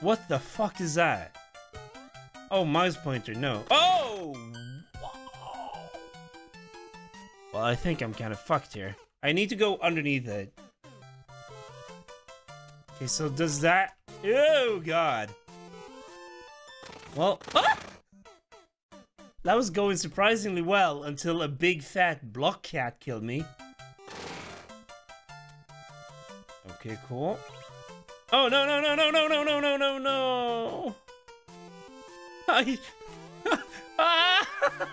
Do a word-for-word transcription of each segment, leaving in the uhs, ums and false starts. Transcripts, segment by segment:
What the fuck is that? Oh, mouse pointer, no. Oh! Well, I think I'm kind of fucked here. I need to go underneath it. Okay, so does that... Oh, God. Well... Ah! That was going surprisingly well until a big fat block cat killed me. Okay, cool. Oh, no, no, no, no, no, no, no, no, no, no. I... ah!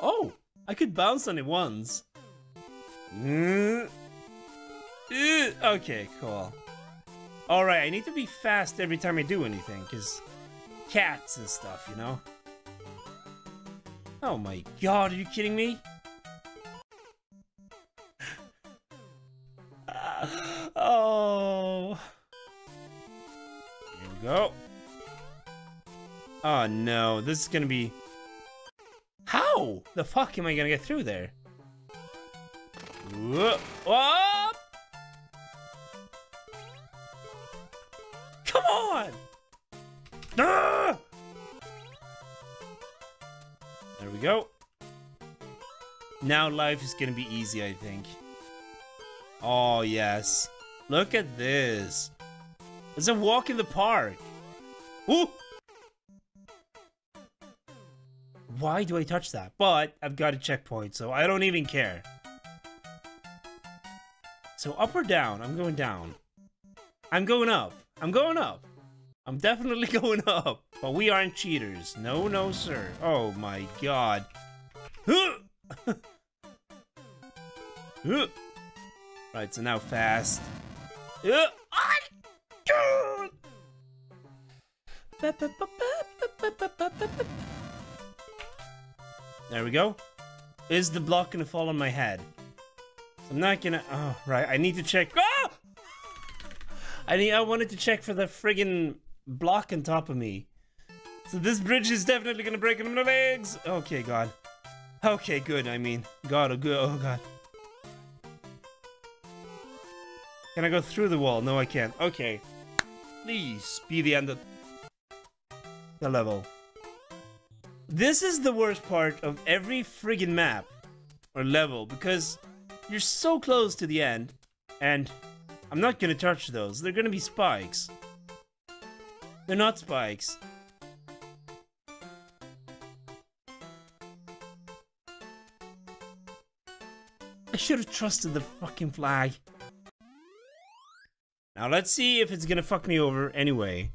Oh, I could bounce on it once. Okay, cool. All right, I need to be fast every time I do anything, because cats and stuff, you know? Oh my god, are you kidding me? Oh. Here we go. Oh no, this is gonna be... How the fuck am I gonna get through there? Whoa. Whoa. Come on! Ah! There we go. Now life is gonna be easy, I think. Oh, yes. Look at this. It's a walk in the park. Ooh! Why do I touch that? But I've got a checkpoint, so I don't even care. So up or down? I'm going down. I'm going up. I'm going up. I'm definitely going up. But we aren't cheaters. No, no, sir. Oh, my God. Right, so now fast. There we go. Is the block gonna fall on my head? I'm not gonna... Oh, right. I need to check... Ah! I need, I wanted to check for the friggin' block on top of me. So this bridge is definitely gonna break into my legs. Okay, God. Okay, good. I mean, God, oh, good. Oh, God. Can I go through the wall? No, I can't. Okay. Please be the end of the level. This is the worst part of every friggin' map or level, because you're so close to the end, and I'm not gonna touch those. They're gonna be spikes. They're not spikes. I should have trusted the fucking flag. Now let's see if it's gonna fuck me over anyway.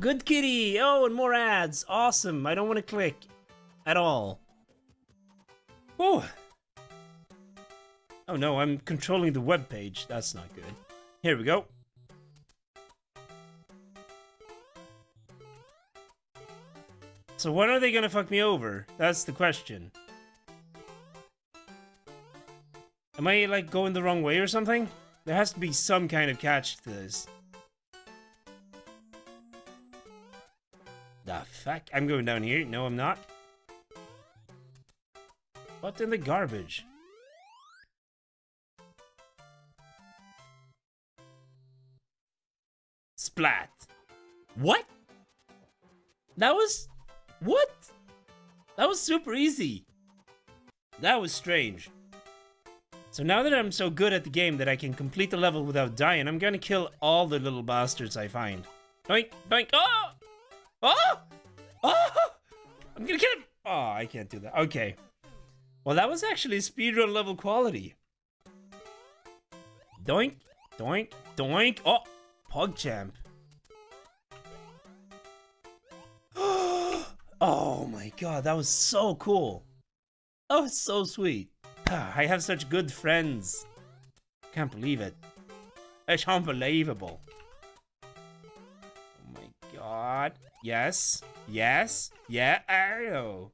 Good kitty! Oh, and more ads! Awesome! I don't want to click at all. Woo! Oh no, I'm controlling the web page. That's not good. Here we go. So when are they gonna fuck me over? That's the question. Am I like going the wrong way or something? There has to be some kind of catch to this. The fuck? I'm going down here. No, I'm not. What in the garbage? Splat. What? That was... What? That was super easy. That was strange. So now that I'm so good at the game that I can complete the level without dying, I'm gonna kill all the little bastards I find. Doink, doink, oh! Oh! Oh! I'm gonna kill him! Oh, I can't do that. Okay. Well, that was actually speedrun level quality. Doink, doink, doink. Oh, PogChamp. Oh my god, that was so cool. That was so sweet. I have such good friends. Can't believe it. It's unbelievable. Oh my god. Yes. Yes. Yeah. I know.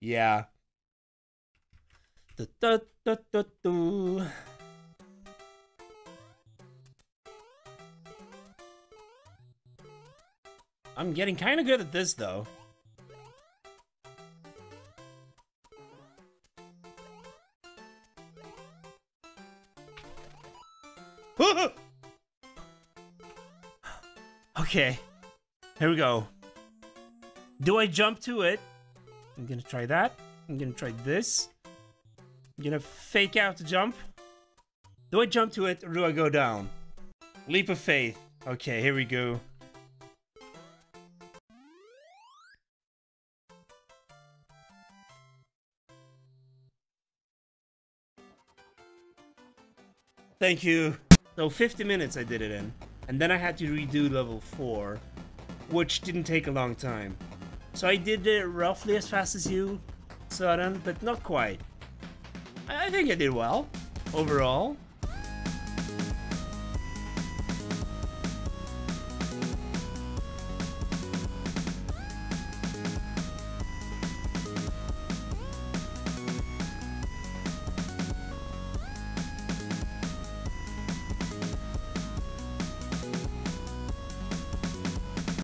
Yeah. Du, du, du, du, du. I'm getting kind of good at this, though. Okay. Here we go. Do I jump to it? I'm gonna try that. I'm gonna try this. I'm gonna fake out the jump. Do I jump to it or do I go down? Leap of faith. Okay, here we go. Thank you. So fifty minutes I did it in. And then I had to redo level four, which didn't take a long time. So I did it roughly as fast as you, Soren, but not quite. I think I did well, overall.